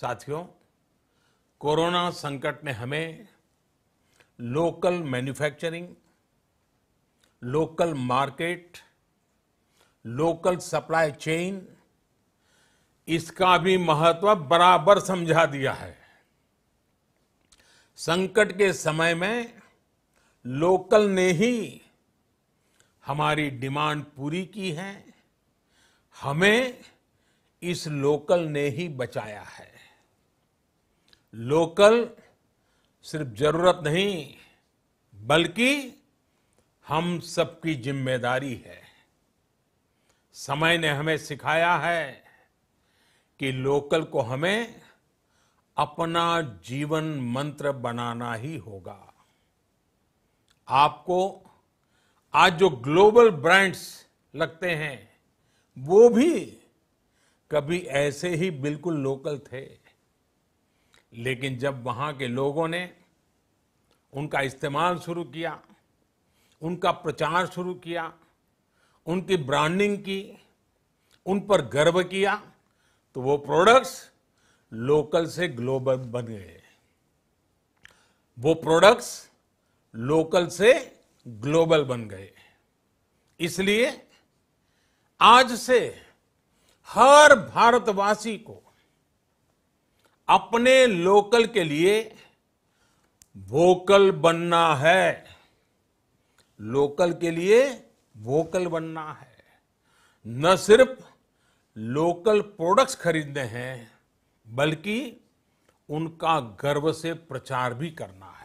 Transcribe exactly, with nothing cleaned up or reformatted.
साथियों, कोरोना संकट ने हमें local manufacturing, local market, local supply chain, इसका भी महत्व बराबर समझा दिया है। संकट के समय में लोकल ने ही हमारी डिमांड पूरी की है, हमें इस लोकल ने ही बचाया है। लोकल सिर्फ जरूरत नहीं बल्कि हम सबकी जिम्मेदारी है। समय ने हमें सिखाया है कि लोकल को हमें अपना जीवन मंत्र बनाना ही होगा। आपको आज जो ग्लोबल ब्रांड्स लगते हैं वो भी कभी ऐसे ही बिल्कुल लोकल थे, लेकिन जब वहाँ के लोगों ने उनका इस्तेमाल शुरू किया, उनका प्रचार शुरू किया, उनकी ब्रांडिंग की, उन पर गर्व किया, तो वो प्रोडक्ट्स लोकल से ग्लोबल बन गए, वो प्रोडक्ट्स लोकल से ग्लोबल बन गए। इसलिए आज से हर भारतवासी को अपने लोकल के लिए वोकल बनना है, लोकल के लिए वोकल बनना है। न सिर्फ लोकल प्रोडक्ट्स खरीदने हैं बल्कि उनका गर्व से प्रचार भी करना है।